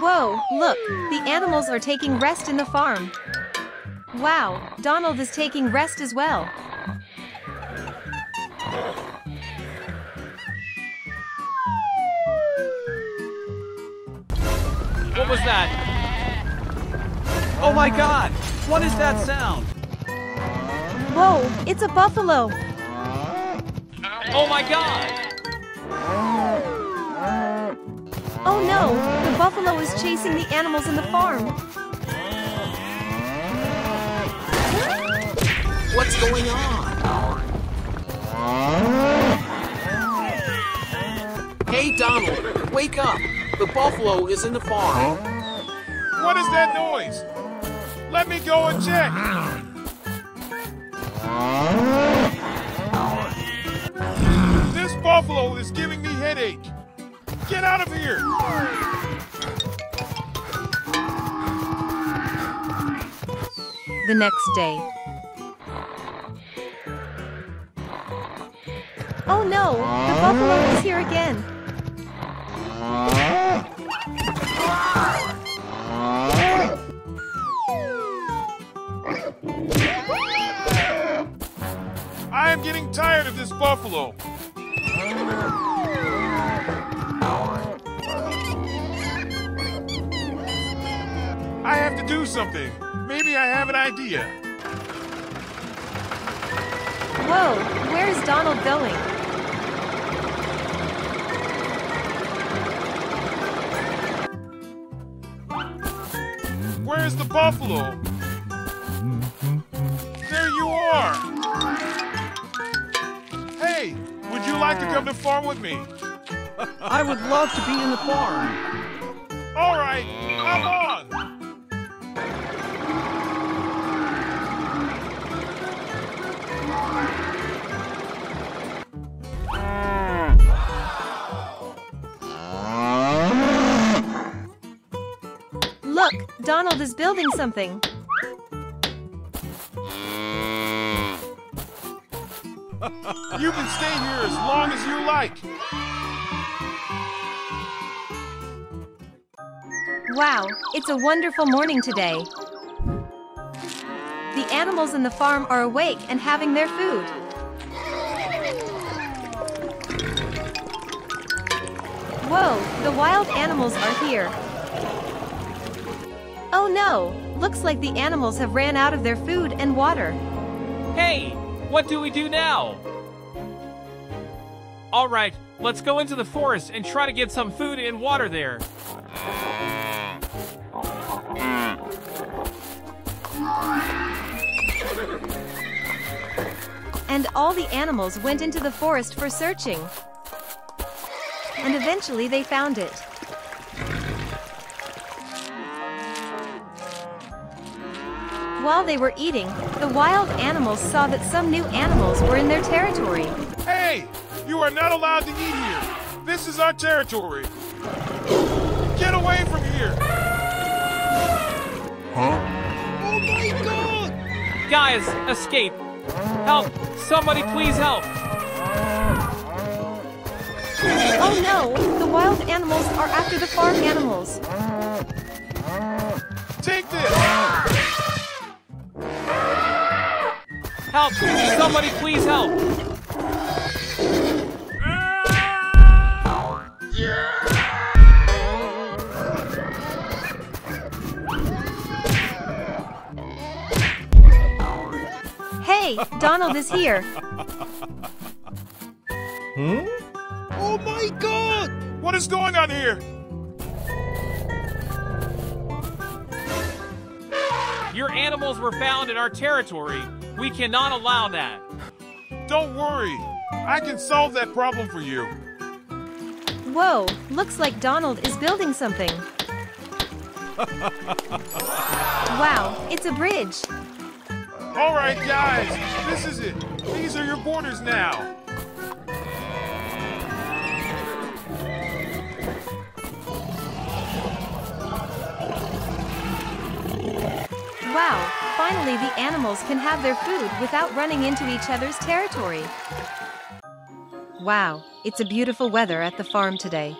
Whoa, look, the animals are taking rest in the farm. Wow, Donald is taking rest as well. What was that? Oh my God! What is that sound? Whoa, it's a buffalo! Oh my God! Oh no, the buffalo is chasing the animals in the farm. What's going on? Hey Donald, wake up! The buffalo is in the farm. What is that noise? Let me go and check. This buffalo is giving me headache. Get out of here. The next day. Oh no, the buffalo is here again. I am getting tired of this buffalo. I have to do something. Maybe I have an idea. Whoa, where is Donald going? Where's the buffalo? There you are! Hey, would you like to come to farm with me? I would love to be in the farm. All right, come on! Look! Donald is building something. You can stay here as long as you like. Wow, it's a wonderful morning today. The animals in the farm are awake and having their food. Whoa, the wild animals are here. Oh no! Looks like the animals have ran out of their food and water. Hey! What do we do now? Alright, let's go into the forest and try to get some food and water there. And all the animals went into the forest for searching. And eventually they found it. While they were eating, the wild animals saw that some new animals were in their territory. Hey! You are not allowed to eat here! This is our territory! Get away from here! Huh? Oh my God! Guys, escape! Help! Somebody please help! Oh no! The wild animals are after the farm animals! Take this! Help! Somebody please help! Hey! Donald is here! Hmm? Oh my God! What is going on here? Your animals were found in our territory. We cannot allow that. Don't worry. I can solve that problem for you. Whoa, looks like Donald is building something. Wow, it's a bridge. All right, guys, this is it. These are your borders now. Wow. Finally, the animals can have their food without running into each other's territory. Wow, it's a beautiful weather at the farm today.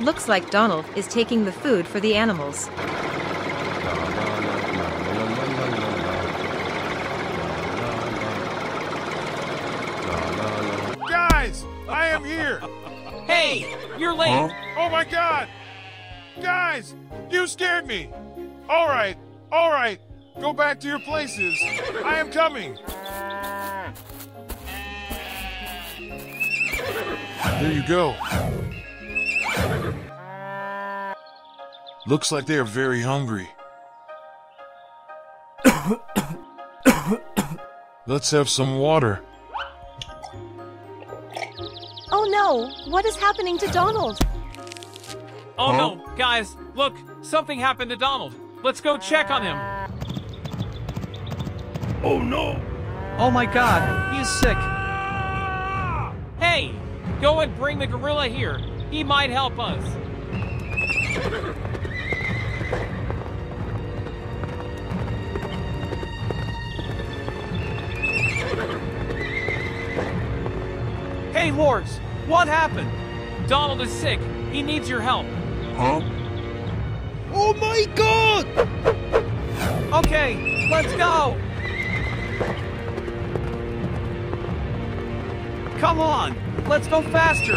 Looks like Donald is taking the food for the animals. Guys, I am here! Hey, you're late! Huh? Oh my god! Guys, you scared me! Alright, go back to your places. I am coming! There you go. Looks like they are very hungry. Let's have some water. Oh no! What is happening to Donald? Oh no, guys, look! Something happened to Donald. Let's go check on him. Oh no! Oh my god, he's sick. Hey! Go and bring the gorilla here. He might help us. Hey, Lords, what happened? Donald is sick. He needs your help. Huh? Oh my god! Okay, let's go! Come on, let's go faster!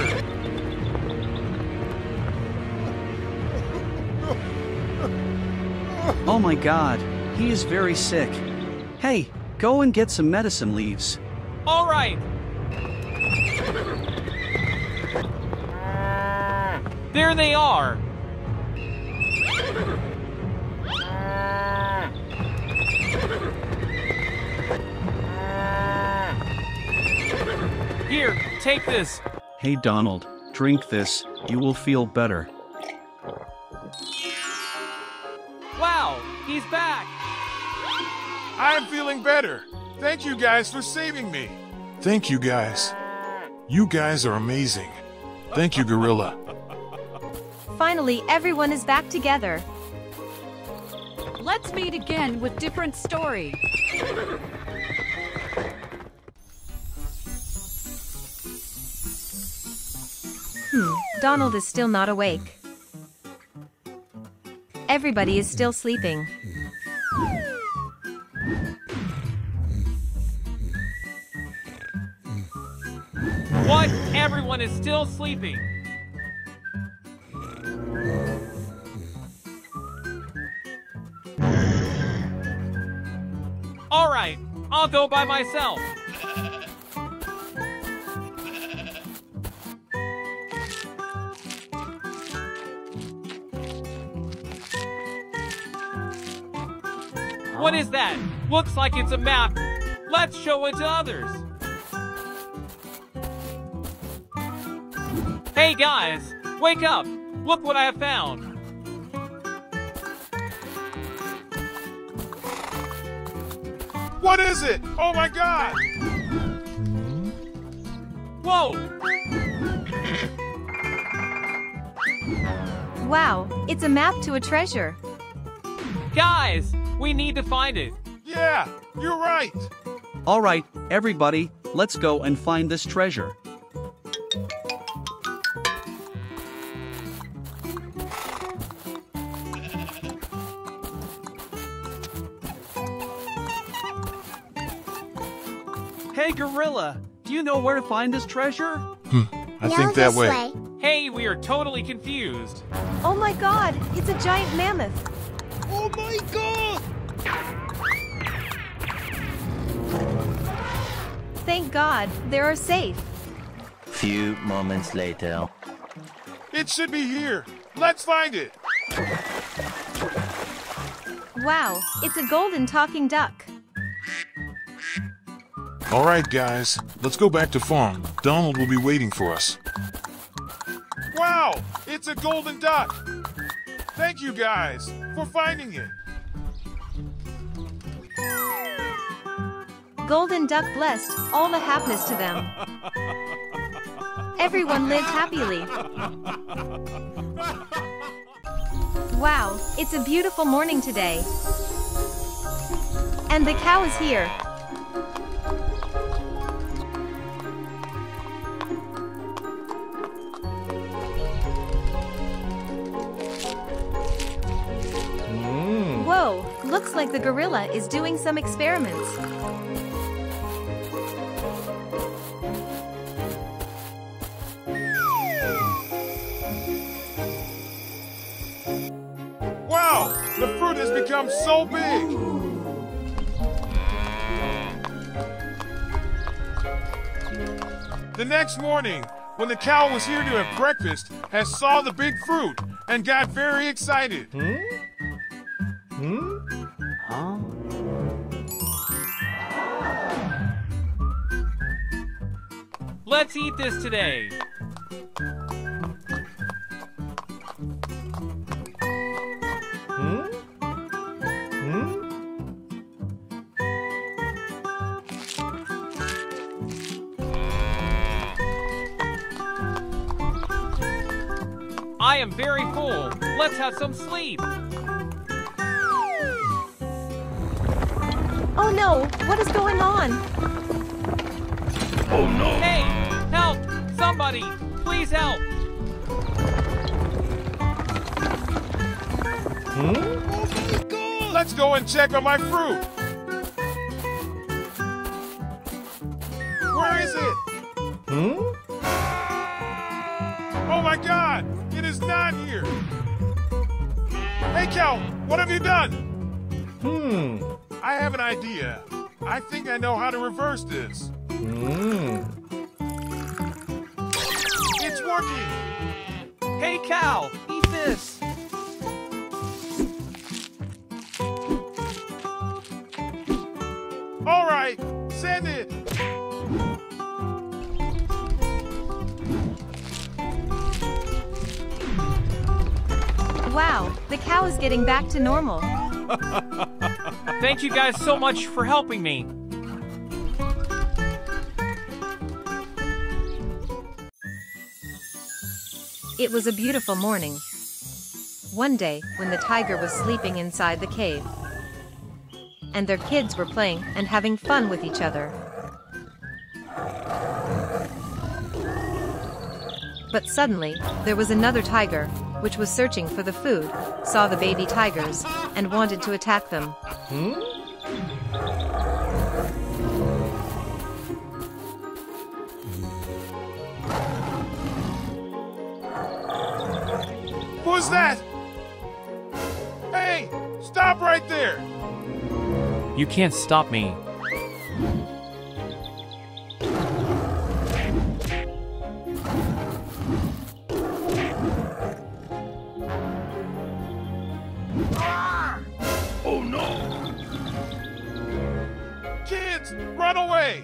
Oh my god, he is very sick. Hey, go and get some medicine leaves. All right! There they are! Here, take this! Hey Donald, drink this, you will feel better. Wow, he's back! I am feeling better! Thank you guys for saving me! Thank you guys. You guys are amazing. Thank you, Gorilla. Finally, everyone is back together. Let's meet again with different story. Donald is still not awake. Everybody is still sleeping. What? Everyone is still sleeping. Alright, I'll go by myself. What is that? Looks like it's a map. Let's show it to others. Hey guys, wake up. Look what I have found. What is it? Oh my god! Whoa! Wow, it's a map to a treasure. Guys, we need to find it. Yeah, you're right. All right, everybody, let's go and find this treasure. Hey, Gorilla, do you know where to find this treasure? I think that way. Hey, we are totally confused. Oh my god, it's a giant mammoth. Oh my god! Thank god, they are safe. Few moments later. It should be here. Let's find it. Wow, it's a golden talking duck. All right, guys, let's go back to farm. Donald will be waiting for us. Wow, it's a golden duck. Thank you guys for finding it. Golden duck blessed all the happiness to them. Everyone lived happily. Wow, it's a beautiful morning today. And the cow is here. looks like the gorilla is doing some experiments. Wow! The fruit has become so big! The next morning, when the cow was here to have breakfast, Hess saw the big fruit and got very excited. Let's eat this today. I am very full. Let's have some sleep. Oh no, what is going on? Oh no. Hey, help, somebody, please help. Let's go and check on my fruit. Where is it? Oh my God. It is not here. Hey, cow, what have you done? I have an idea. I think I know how to reverse this. It's working. Hey, cow, eat this. All right, send it. Wow, the cow is getting back to normal. Thank you guys so much for helping me. It was a beautiful morning. One day, when the tiger was sleeping inside the cave, and their kids were playing and having fun with each other. But suddenly, there was another tiger, which was searching for the food, saw the baby tigers, and wanted to attack them. Who's that? Hey, stop right there! You can't stop me. Oh no! Kids, run away!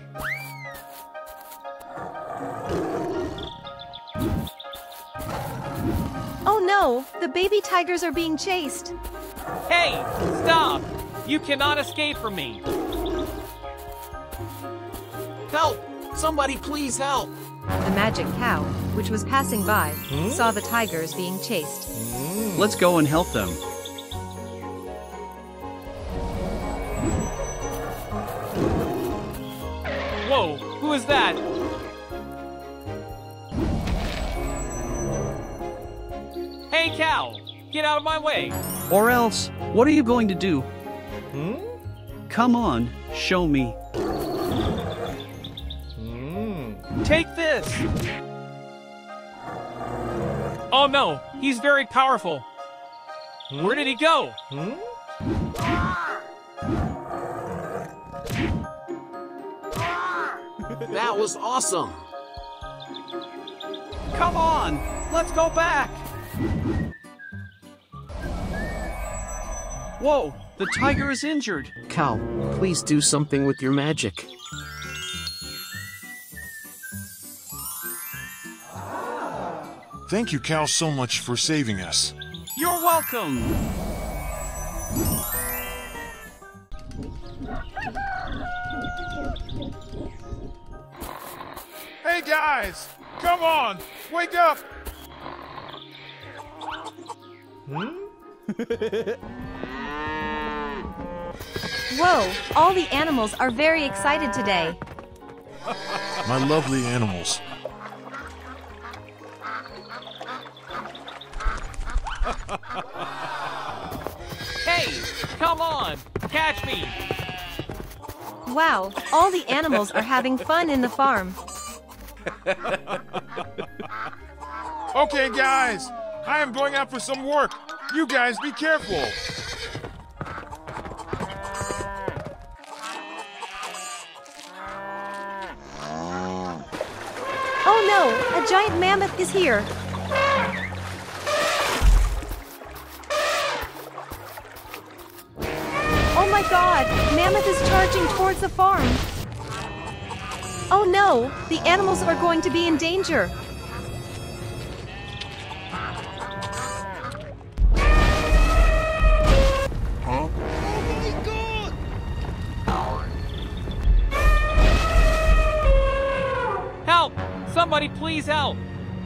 Oh no! The baby tigers are being chased! Hey! Stop! You cannot escape from me! Help! Somebody please help! The magic cow, which was passing by, saw the tigers being chased. Let's go and help them. Whoa, who is that? Hey, cow, get out of my way. Or else, what are you going to do? Come on, show me. Take this. Oh no, he's very powerful. Where did he go? That was awesome! Come on! Let's go back! Whoa! The tiger is injured! Cow, please do something with your magic. Thank you, Cow, so much for saving us. You're welcome! Hey guys, come on, wake up! Whoa, all the animals are very excited today. My lovely animals. Hey, Come on, catch me! Wow, all the animals are having fun in the farm. Okay, guys, I am going out for some work. You guys be careful. Oh no, a giant mammoth is here. Oh my god, mammoth is charging towards the farm. Oh no, the animals are going to be in danger. Huh? Oh my god! Help! Somebody please help!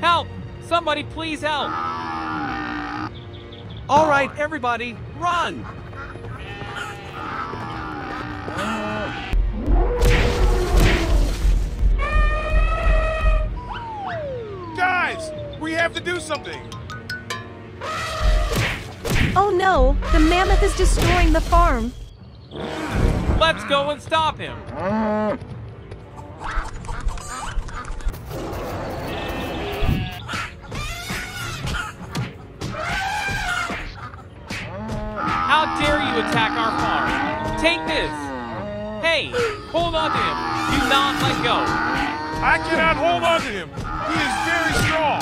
Help! Somebody please help! All right, everybody, run! We have to do something! Oh no! The mammoth is destroying the farm! Let's go and stop him! How dare you attack our farm! Take this! Hey! Hold on to him! Do not let go! I cannot hold on to him! He is very strong!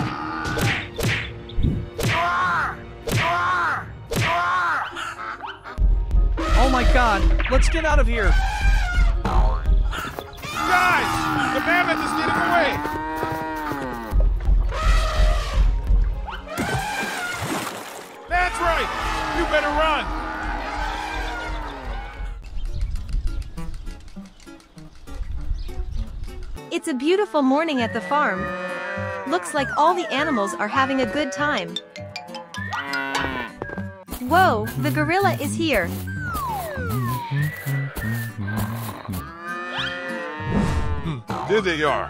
Oh my god, let's get out of here! Guys! The mammoth is getting away! That's right! You better run! It's a beautiful morning at the farm. Looks like all the animals are having a good time. Whoa, the gorilla is here. There they are.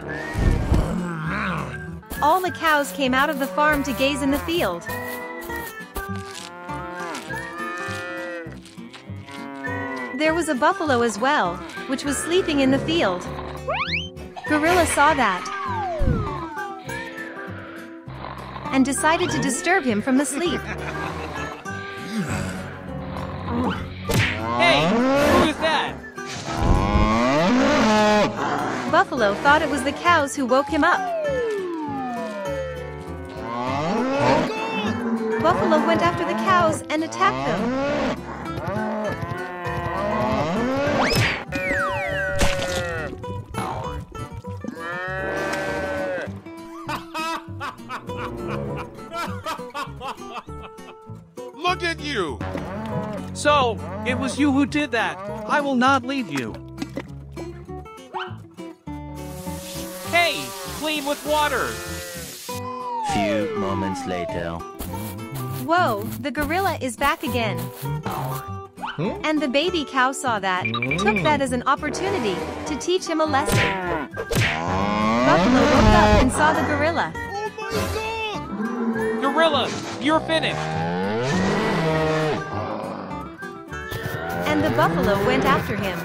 All the cows came out of the farm to gaze in the field. There was a buffalo as well, which was sleeping in the field. Gorilla saw that and decided to disturb him from the sleep. Hey, who is that? Buffalo thought it was the cows who woke him up. Buffalo went after the cows and attacked them. Look at you! So, it was you who did that. I will not leave you. Hey, clean with water. Few moments later. Whoa, the gorilla is back again. Hmm? And the baby cow saw that, took that as an opportunity to teach him a lesson. Buffalo woke up and saw the gorilla. Oh my god! Gorilla, you're finished. And the buffalo went after him.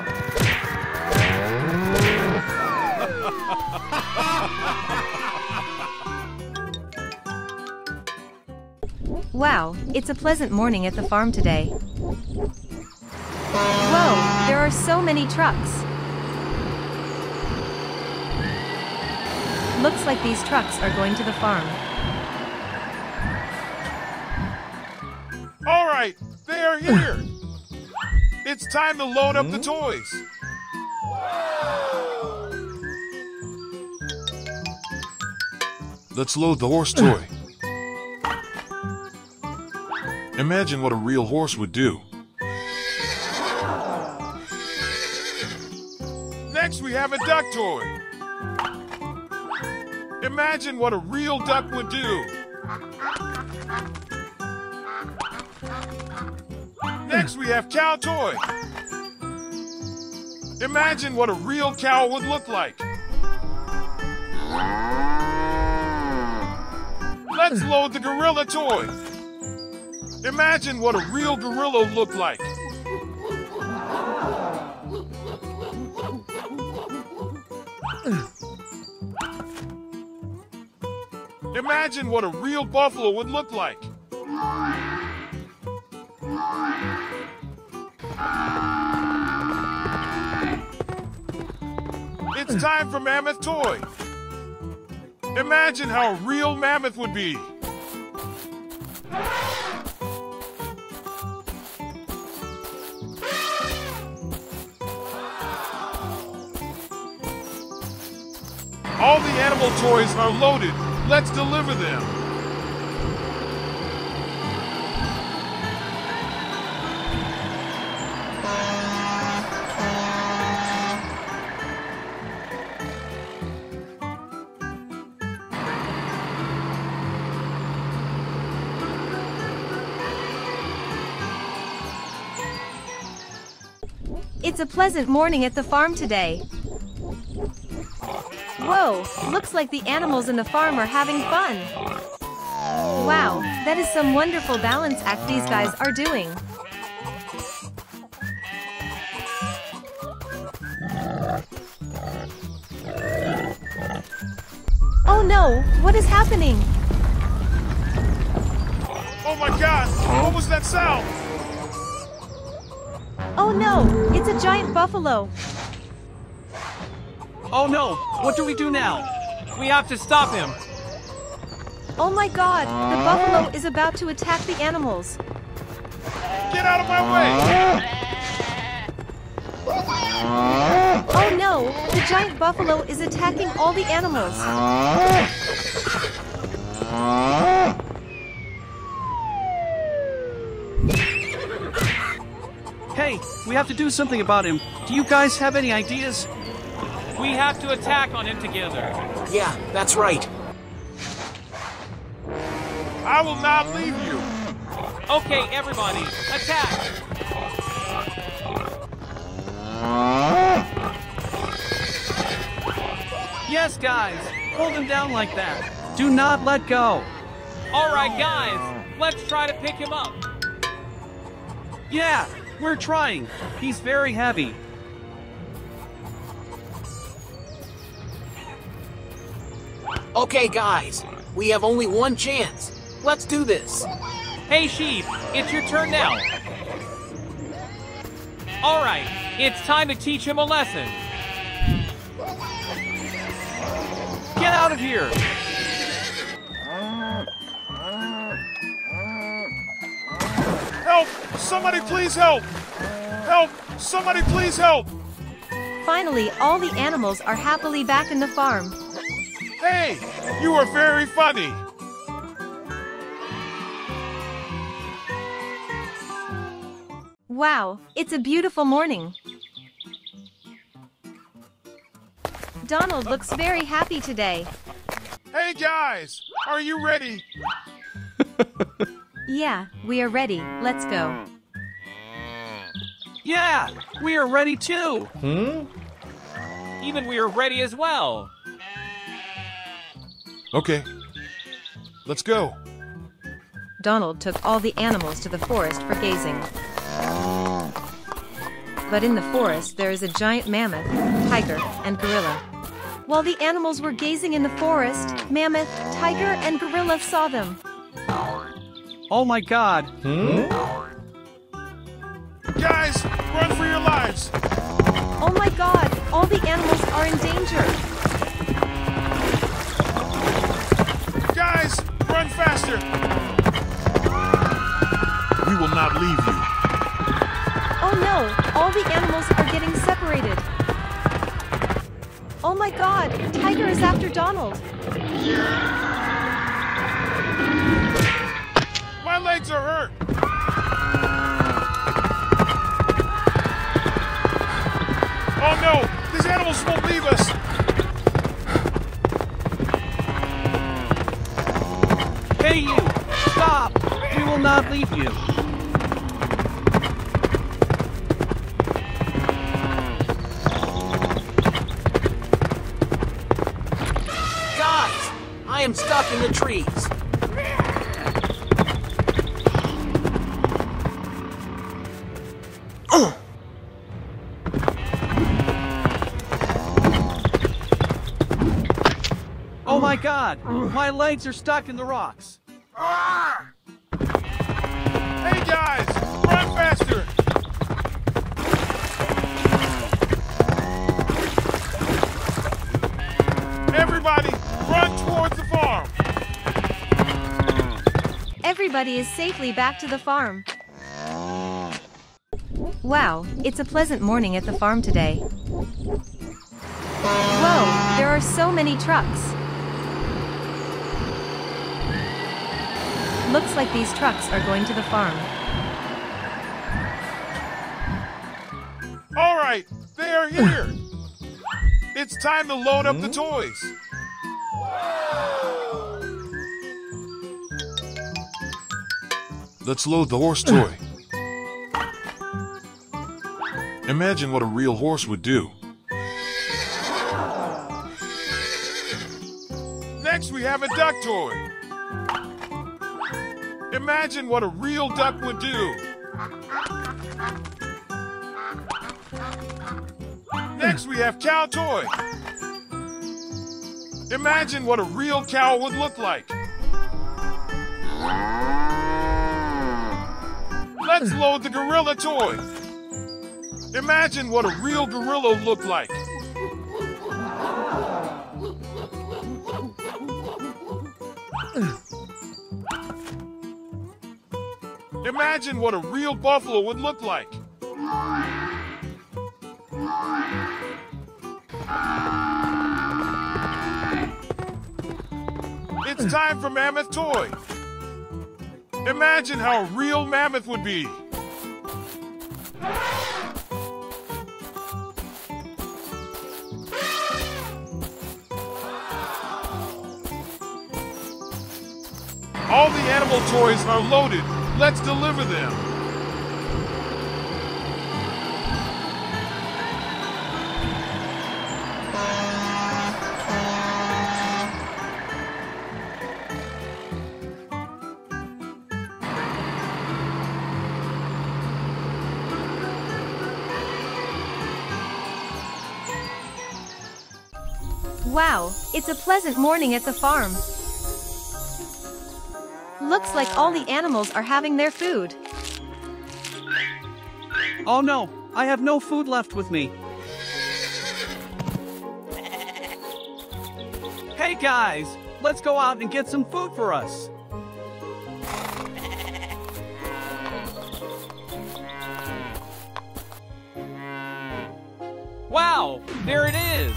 Wow, it's a pleasant morning at the farm today. Whoa, there are so many trucks. Looks like these trucks are going to the farm. All right, they are here. It's time to load up the toys. Let's load the horse toy. Imagine what a real horse would do. Next we have a duck toy. Imagine what a real duck would do. Next we have cow toy. Imagine what a real cow would look like. Let's load the gorilla toy. Imagine what a real gorilla looked like. Imagine what a real buffalo would look like. It's time for Mammoth Toy. Imagine how a real mammoth would be. All the animal toys are loaded. Let's deliver them. It's a pleasant morning at the farm today. Whoa, looks like the animals in the farm are having fun. Wow, that is some wonderful balance act these guys are doing. Oh no, what is happening? Oh my gosh, what was that sound? Oh no, it's a giant buffalo. Oh no, what do we do now? We have to stop him. Oh my god, the buffalo is about to attack the animals. Get out of my way! Oh no, the giant buffalo is attacking all the animals. Hey, we have to do something about him. Do you guys have any ideas? We have to attack on him together. Yeah, that's right. I will not leave you. Okay, everybody, attack! Yes, guys, hold him down like that. Do not let go. All right, guys, let's try to pick him up. Yeah, we're trying. He's very heavy. Okay, guys, we have only one chance. Let's do this. Hey, Sheep, it's your turn now. All right, it's time to teach him a lesson. Get out of here. Help! Somebody please help! Help! Somebody please help! Finally, all the animals are happily back in the farm. Hey, you are very funny. Wow, it's a beautiful morning. Donald looks very happy today. Hey guys, are you ready? Yeah, we are ready. Let's go. Yeah, we are ready too. Even we are ready as well. Okay, let's go. Donald took all the animals to the forest for gazing. But in the forest there is a giant mammoth, tiger, and gorilla. While the animals were gazing in the forest, mammoth, tiger, and gorilla saw them. Oh my god. Guys, run for your lives! Oh my god, all the animals are in danger. Run faster! We will not leave you. Oh no! All the animals are getting separated. Oh my god! Tiger is after Donald. My legs are hurt. Oh no! These animals won't leave us. Hey you! Stop! We will not leave you. Guys! I am stuck in the trees. my God! My legs are stuck in the rocks! Ah! Hey guys! Run faster! Everybody, run towards the farm! Everybody is safely back to the farm. Wow, it's a pleasant morning at the farm today. Whoa, there are so many trucks. Looks like these trucks are going to the farm. All right, they are here. It's time to load up the toys. Let's load the horse toy. Imagine what a real horse would do. Next we have a duck toy. Imagine what a real duck would do. Next we have cow toy. Imagine what a real cow would look like. Let's load the gorilla toy. Imagine what a real gorilla would look like. Imagine what a real buffalo would look like. It's time for Mammoth Toy. Imagine how a real mammoth would be. All the animal toys are loaded. Let's deliver them. Wow, it's a pleasant morning at the farm. Looks like all the animals are having their food. Oh no, I have no food left with me. Hey guys, let's go out and get some food for us. Wow, there it is.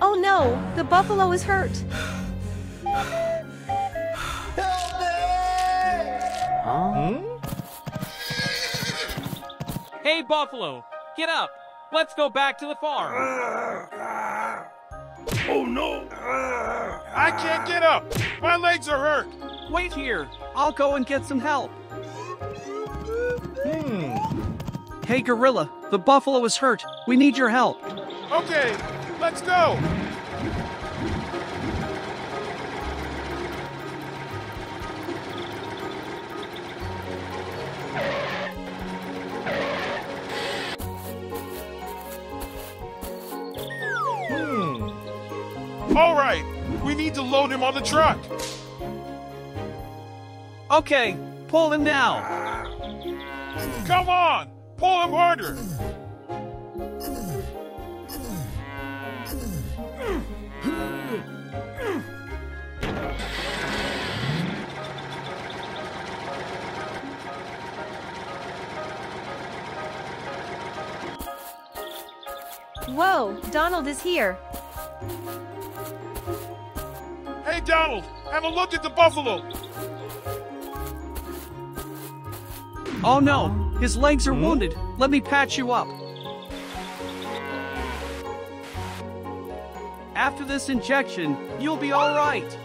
Oh no, the buffalo is hurt. Help me! Hey, Buffalo, get up. Let's go back to the farm. Oh, no. I can't get up. My legs are hurt. Wait here. I'll go and get some help. Hey, Gorilla, the buffalo is hurt. We need your help. Okay, let's go. All right, we need to load him on the truck. Okay, pull him now. Come on, pull him harder. Whoa, Donald is here. Hey, Donald, have a look at the buffalo. Oh no, his legs are wounded. Let me patch you up. After this injection, you'll be all right.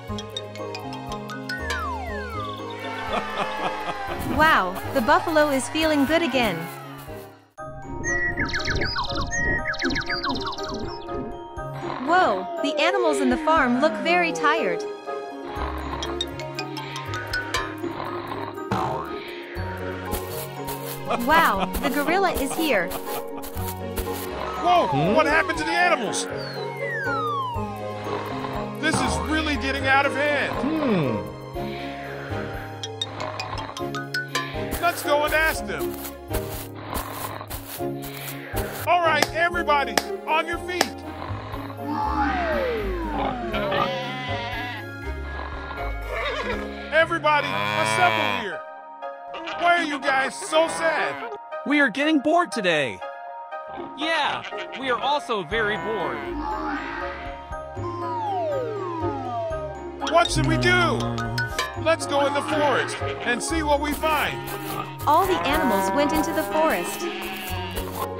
Wow, the buffalo is feeling good again. Whoa, the animals in the farm look very tired. Wow, the gorilla is here. Whoa, what happened to the animals? This is really getting out of hand. Let's go and ask them. All right, everybody, on your feet. Everybody, assemble here. Why are you guys so sad? We are getting bored today. Yeah, we are also very bored. What should we do? Let's go in the forest and see what we find. All the animals went into the forest.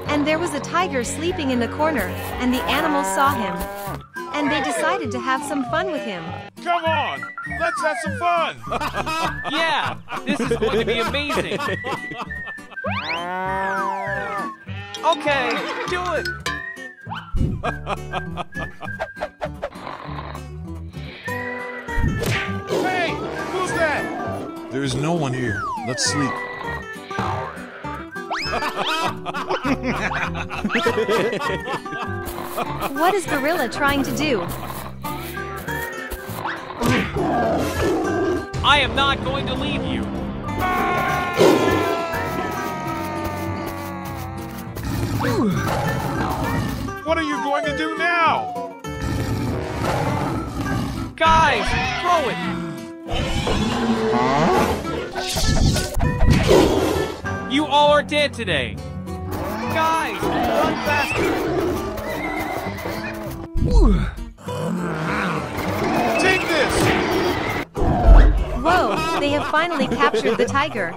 And there was a tiger sleeping in the corner, and the animals saw him. And they decided to have some fun with him. Come on, let's have some fun. Yeah, this is going to be amazing. Okay, do it. Hey, who's that? There is no one here. Let's sleep. What is Gorilla trying to do? I am not going to leave you. What are you going to do now? Guys, throw it! You all are dead today. Guys, run faster! Take this! Whoa, they have finally captured the tiger.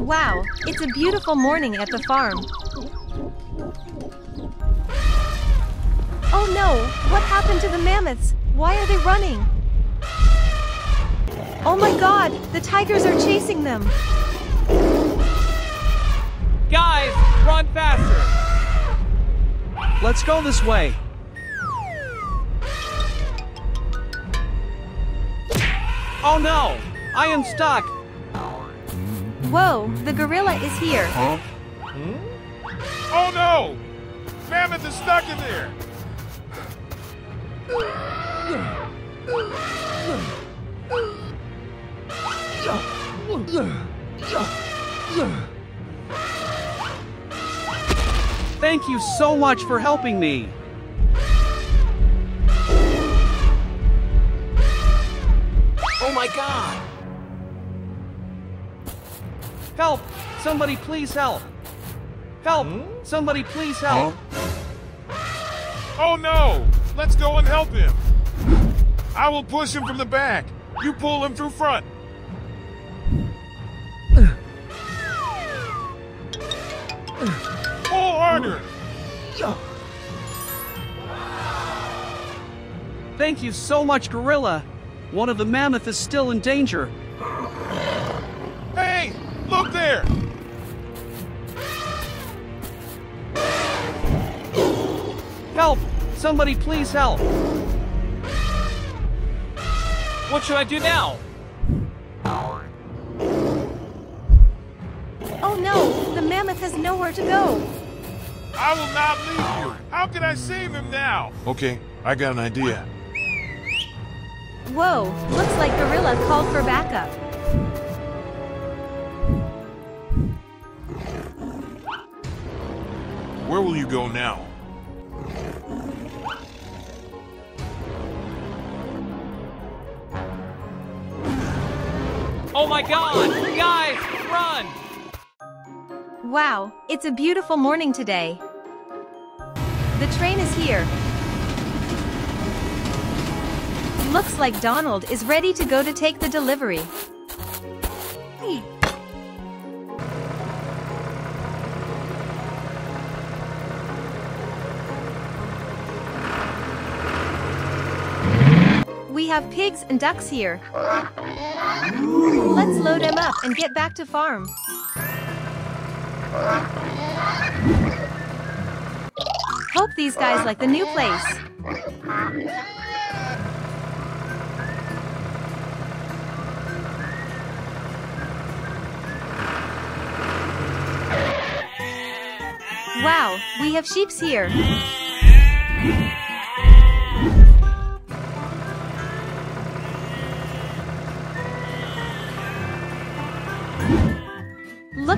Wow, it's a beautiful morning at the farm. Oh no, what happened to the mammoths? Why are they running? Oh my god, the tigers are chasing them. Guys, run faster. Let's go this way. Oh no, I am stuck. Whoa, the gorilla is here. Huh? Oh no! Mammoth is stuck in there! Thank you so much for helping me. Oh my god! Help! Somebody please help! Help! Somebody please help! Oh no! Let's go and help him! I will push him from the back. You pull him through front. Pull harder! Thank you so much, Gorilla. One of the mammoth is still in danger. Hey! Look there! Help! Somebody please help! What should I do now? Oh no! The mammoth has nowhere to go! I will not leave you! How can I save him now? Okay, I got an idea. Whoa! Looks like Gorilla called for backup. Where will you go now? Oh my god! Guys, run! Wow, it's a beautiful morning today. The train is here. Looks like Donald is ready to go to take the delivery. We have pigs and ducks here. Let's load them up and get back to farm. Hope these guys like the new place. Wow, we have sheep here.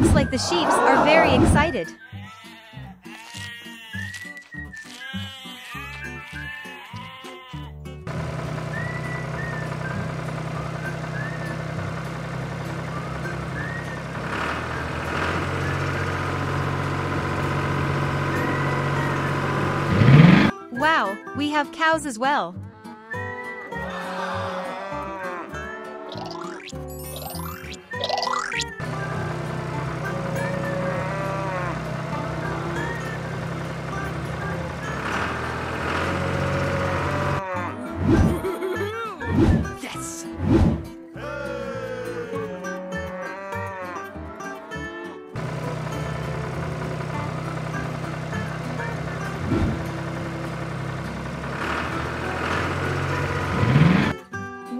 looks like the sheeps are very excited. Wow, we have cows as well.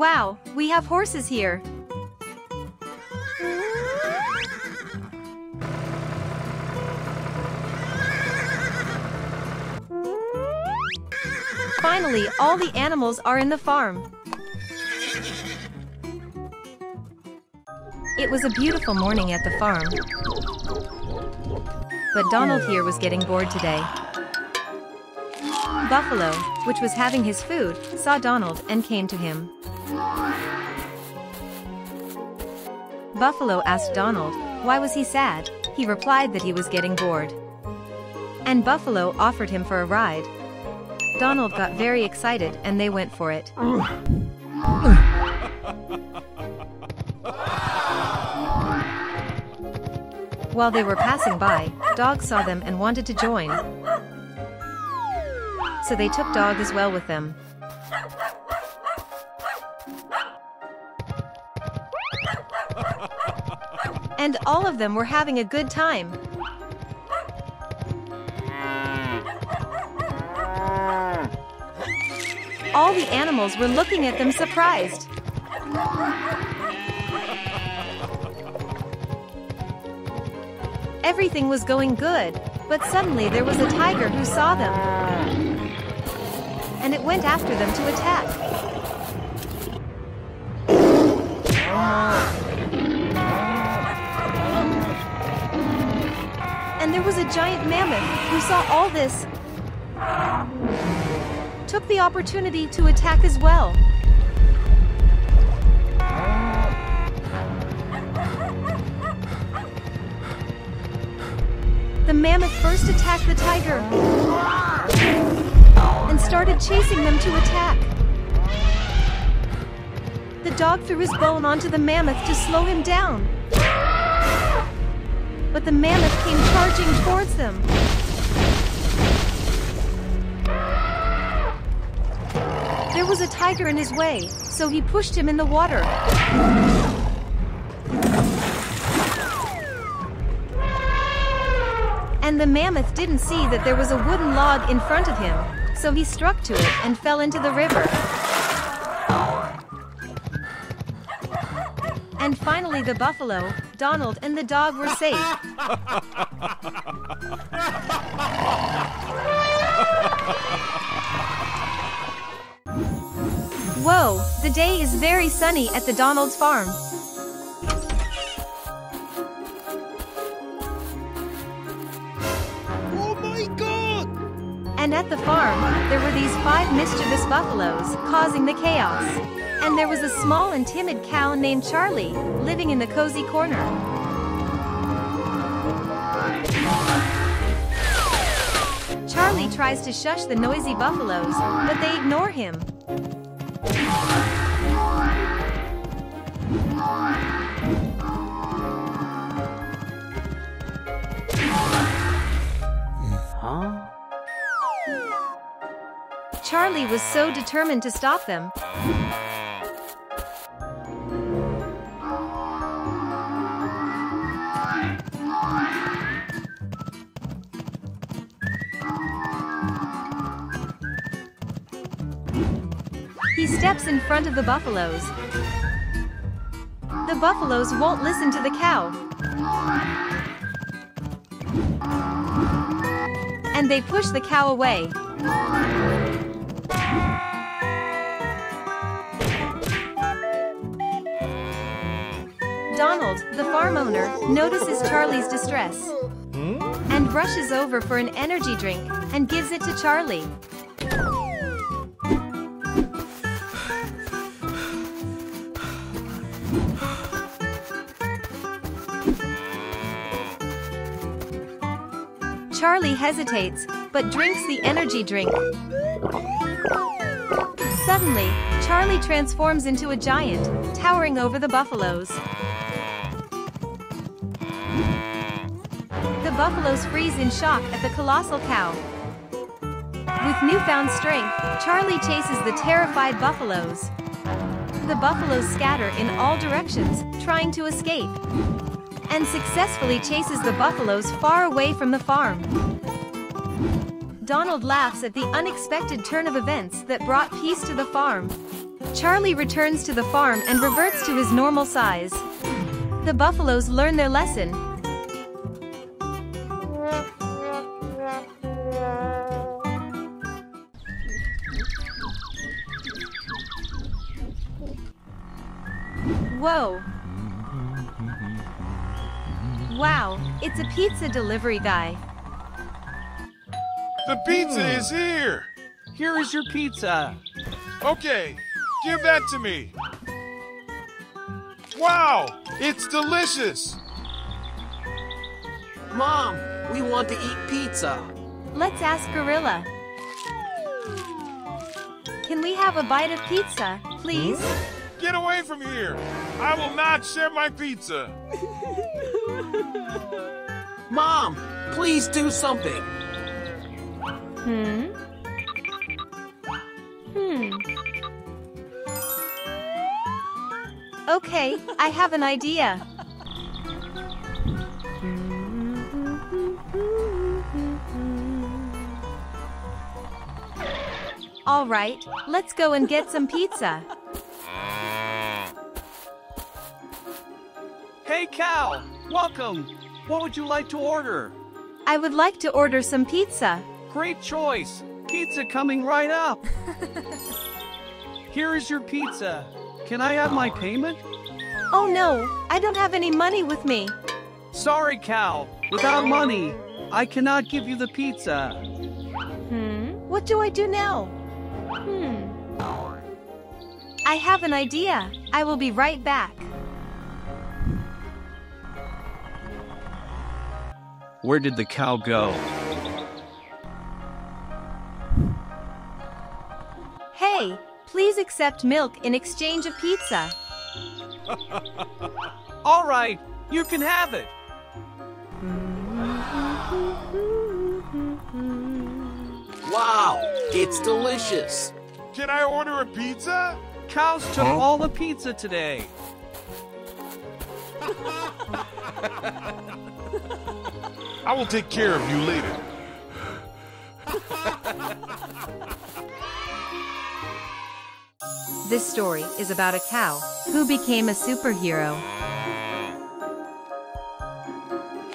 Wow, we have horses here. Finally, all the animals are in the farm. It was a beautiful morning at the farm. But Donald here was getting bored today. Buffalo, which was having his food, saw Donald and came to him. Buffalo asked Donald, why was he sad? He replied that he was getting bored. And Buffalo offered him for a ride. Donald got very excited and they went for it. While they were passing by, Dog saw them and wanted to join. So they took Dog as well with them. And all of them were having a good time. All the animals were looking at them surprised. Everything was going good, but suddenly there was a tiger who saw them. And it went after them to attack. And there was a giant mammoth who saw all this, took the opportunity to attack as well. The mammoth first attacked the tiger and started chasing them to attack. The dog threw his bone onto the mammoth to slow him down. But the mammoth came charging towards them. There was a tiger in his way, so he pushed him in the water. And the mammoth didn't see that there was a wooden log in front of him, so he struck to it and fell into the river. And finally the buffalo, Donald and the dog were safe. Whoa, the day is very sunny at the Donald's farm. Oh my God! And at the farm, there were these five mischievous buffaloes causing the chaos. And there was a small and timid cow named Charlie, living in the cozy corner. Charlie tries to shush the noisy buffaloes, but they ignore him. Huh? Charlie was so determined to stop them. He steps in front of the buffaloes. The buffaloes won't listen to the cow. And they push the cow away. Donald, the farm owner, notices Charlie's distress and rushes over for an energy drink and gives it to Charlie. Charlie hesitates, but drinks the energy drink. Suddenly, Charlie transforms into a giant, towering over the buffaloes. The buffaloes freeze in shock at the colossal cow. With newfound strength, Charlie chases the terrified buffaloes. The buffaloes scatter in all directions, trying to escape, and successfully chases the buffaloes far away from the farm. Donald laughs at the unexpected turn of events that brought peace to the farm. Charlie returns to the farm and reverts to his normal size. The buffaloes learn their lesson. Whoa! Wow, it's a pizza delivery guy. The pizza is here! Here is your pizza. Okay, give that to me. Wow, it's delicious! Mom, we want to eat pizza. Let's ask Gorilla. Can we have a bite of pizza, please? Get away from here! I will not share my pizza! Mom, please do something. Okay, I have an idea. All right, let's go and get some pizza. Hey, cow! Welcome! What would you like to order? I would like to order some pizza. Great choice! Pizza coming right up! Here is your pizza. Can I have my payment? Oh no! I don't have any money with me. Sorry, cow. Without money, I cannot give you the pizza. What do I do now? I have an idea. I will be right back. Where did the cow go? Hey, please accept milk in exchange of pizza. All right, you can have it. Wow, it's delicious. Can I order a pizza? Cows took all the pizza today. I will take care of you later. This story is about a cow who became a superhero.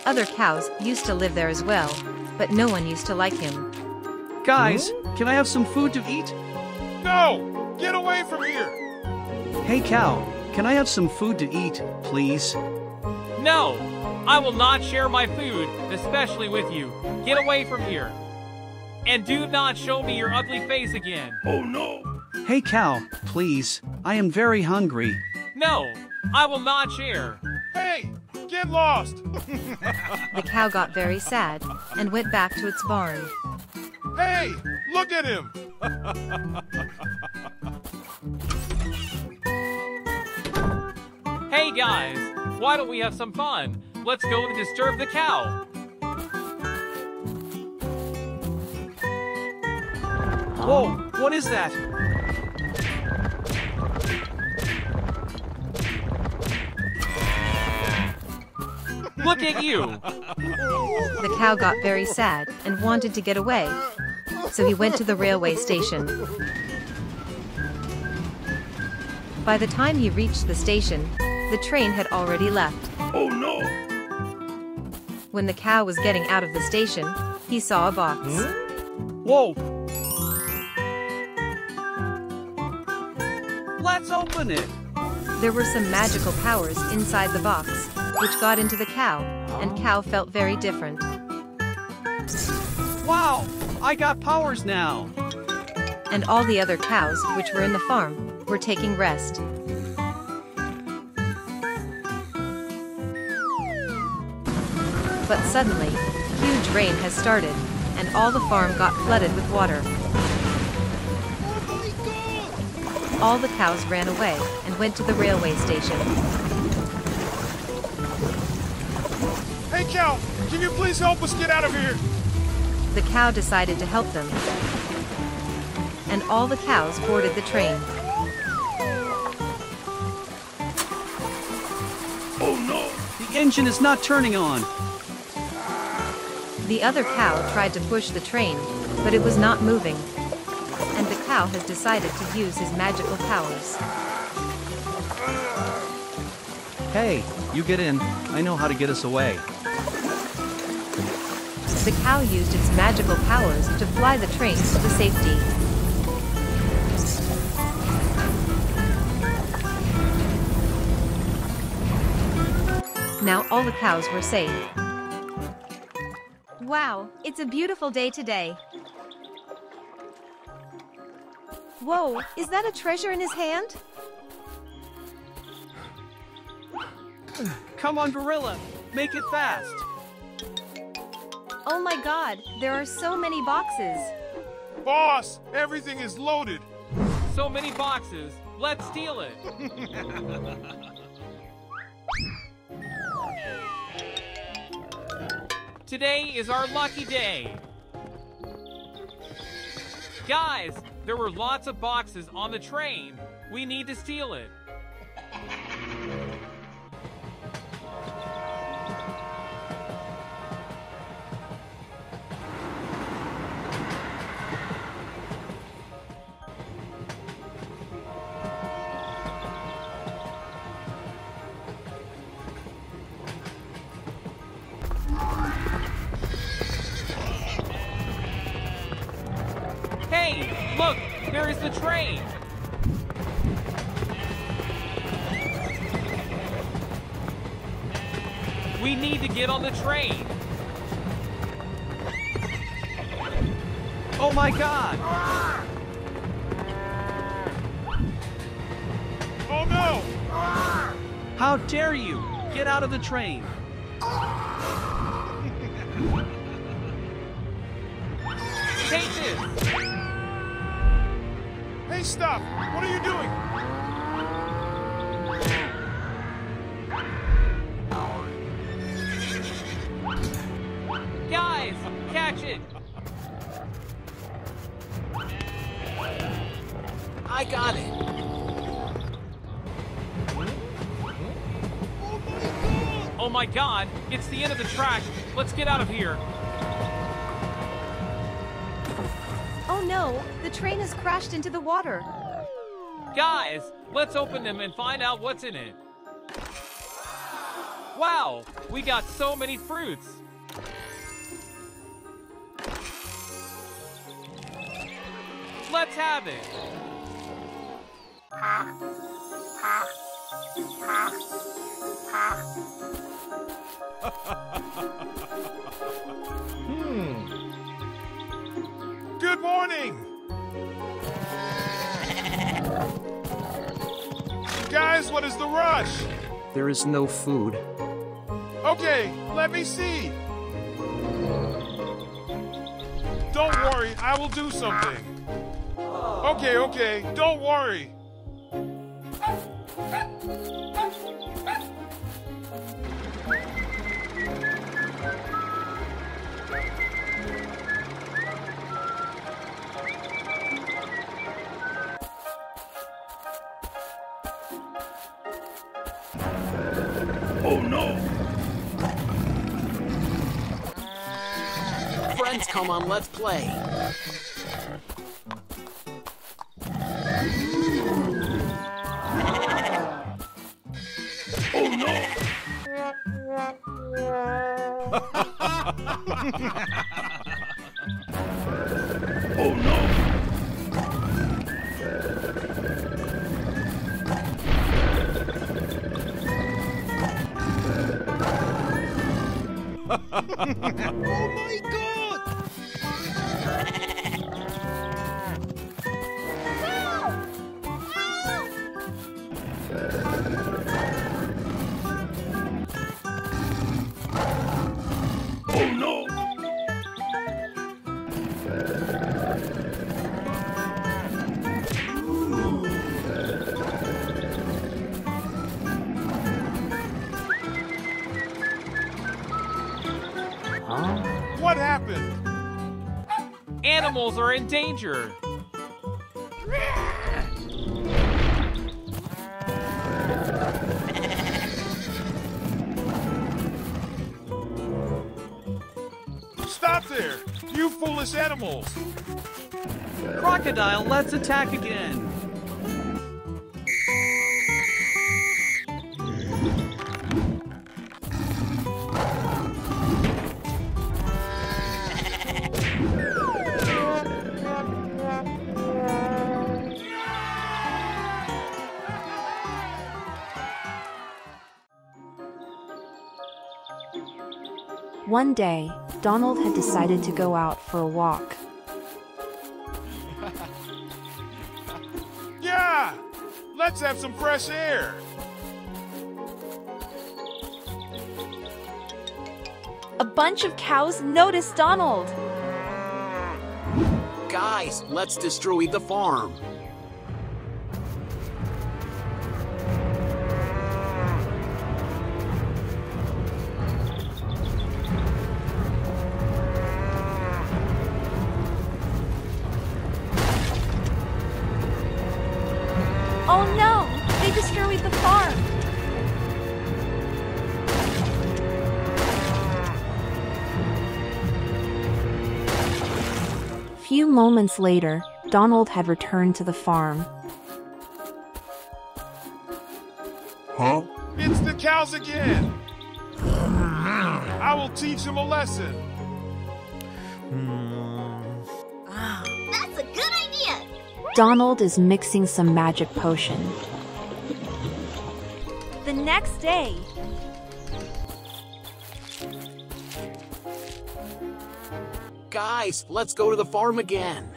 Other cows used to live there as well, but no one used to like him. Guys, can I have some food to eat? No! Get away from here! Hey cow, can I have some food to eat, please? No! I will not share my food, especially with you. Get away from here. And do not show me your ugly face again. Oh no. Hey cow, please. I am very hungry. No, I will not share. Hey, get lost. The cow got very sad and went back to its barn. Hey, look at him. Hey guys, why don't we have some fun? Let's go and disturb the cow. Whoa, what is that? Look at you! The cow got very sad and wanted to get away, so he went to the railway station. By the time he reached the station, the train had already left. Oh no! When the cow was getting out of the station, he saw a box. Whoa! Let's open it! There were some magical powers inside the box, which got into the cow, and cow felt very different. Wow, I got powers now! And all the other cows, which were in the farm, were taking rest. But suddenly, huge rain has started, and all the farm got flooded with water. All the cows ran away and went to the railway station. Hey cow, can you please help us get out of here? The cow decided to help them, and all the cows boarded the train. Oh no! The engine is not turning on! The other cow tried to push the train, but it was not moving. And the cow has decided to use his magical powers. Hey, you get in. I know how to get us away. The cow used its magical powers to fly the train to safety. Now all the cows were safe. Wow, it's a beautiful day today. Whoa, is that a treasure in his hand? Come on, Gorilla, make it fast. Oh my god, there are so many boxes. Boss, everything is loaded. So many boxes, let's steal it. Today is our lucky day. Guys, there were lots of boxes on the train. We need to steal it. Look, there is the train! We need to get on the train! Oh my god! Oh no! How dare you! Get out of the train! Take this! Hey, stop! What are you doing? Guys, catch it! I got it! Oh my god! It's the end of the track! Let's get out of here! Oh no, the train has crashed into the water. Guys, let's open them and find out what's in it. Wow, we got so many fruits. Let's have it. Good morning! Guys, what is the rush? There is no food. Okay, let me see. Don't worry, I will do something. Okay, okay, don't worry. Oh no! Friends, come on, let's play! Oh no! Oh no! Oh my God! Oh no! What happened? Animals are in danger. Stop there, you foolish animals! Crocodile, let's attack again. One day, Donald had decided to go out for a walk. Yeah! Let's have some fresh air! A bunch of cows noticed Donald! Guys, let's destroy the farm! Oh no! They destroyed the farm! Few moments later, Donald had returned to the farm. Huh? It's the cows again! I will teach them a lesson! That's a good idea! Donald is mixing some magic potion. The next day... Guys, let's go to the farm again.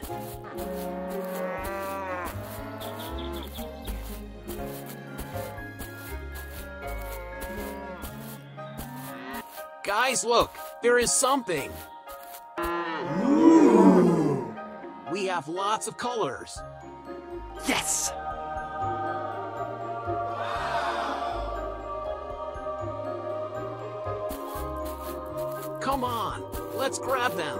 Guys, look, there is something. We have lots of colors. Yes! Wow. Come on, let's grab them.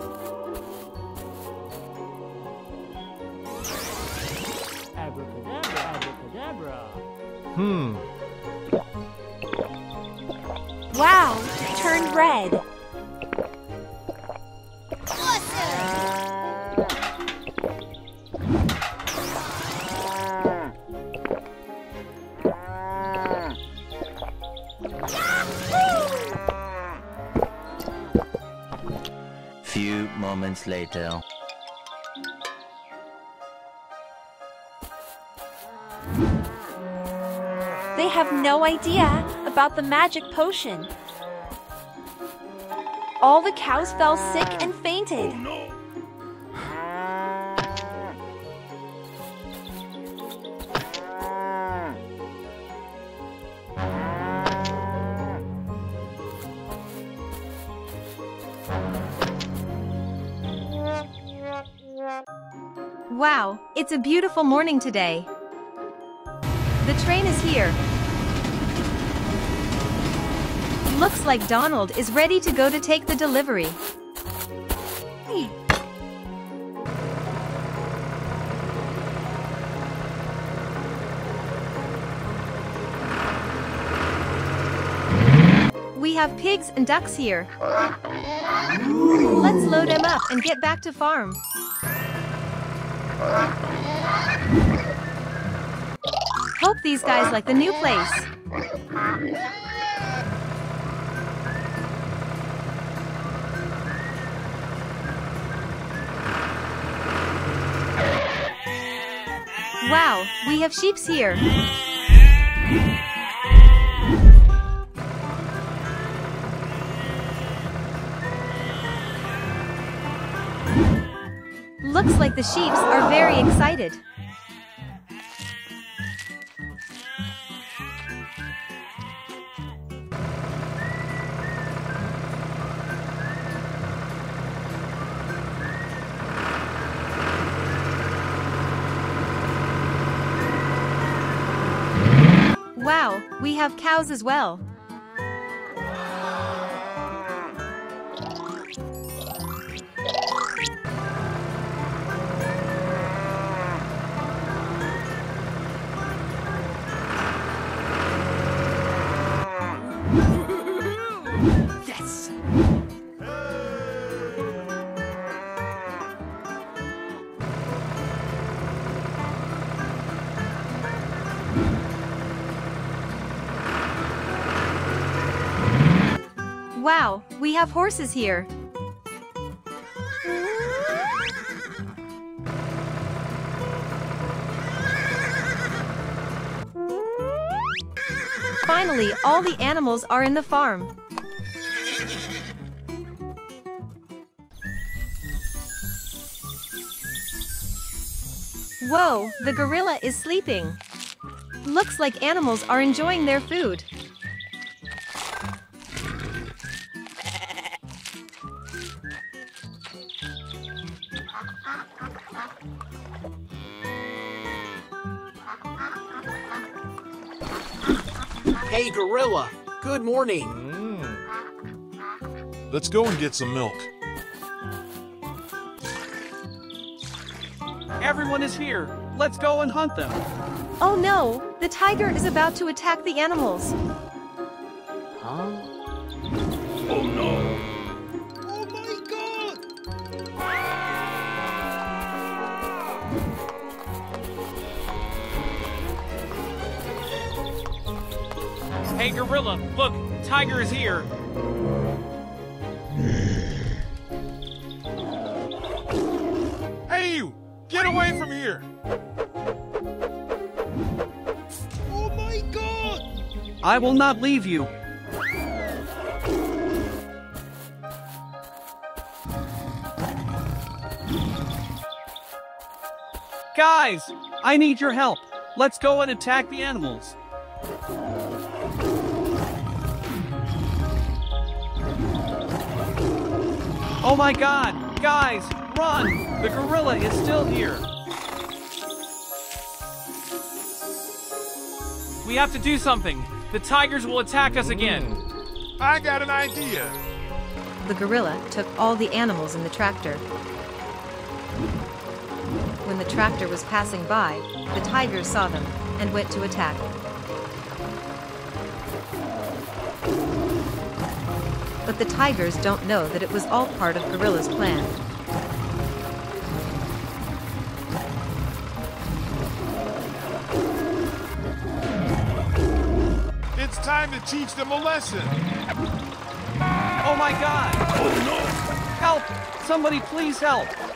Abracadabra, abracadabra. Wow, turned red. Few moments later. They have no idea about the magic potion. All the cows fell sick and fainted. Oh, no. Wow, it's a beautiful morning today. The train is here. Looks like Donald is ready to go to take the delivery. We have pigs and ducks here. Let's load them up and get back to farm. Hope these guys like the new place. Wow, we have sheep here. Looks like the sheeps are very excited. Wow, we have cows as well. Yes! Wow, we have horses here. Finally, all the animals are in the farm. Whoa, the gorilla is sleeping. Looks like animals are enjoying their food. Hey, gorilla, good morning. Let's go and get some milk. Everyone is here. Let's go and hunt them. Oh no, the tiger is about to attack the animals. Huh? Oh no. Oh my God! Hey gorilla, look, tiger is here. Hey you! Get away from here! Oh my God! I will not leave you. Guys, I need your help. Let's go and attack the animals. Oh my God! Guys! Run! The gorilla is still here. We have to do something. The tigers will attack us again. I got an idea. The gorilla took all the animals in the tractor. When the tractor was passing by, the tigers saw them and went to attack. But the tigers don't know that it was all part of Gorilla's plan. It's time to teach them a lesson. Oh my God! Oh no! Help! Somebody please help!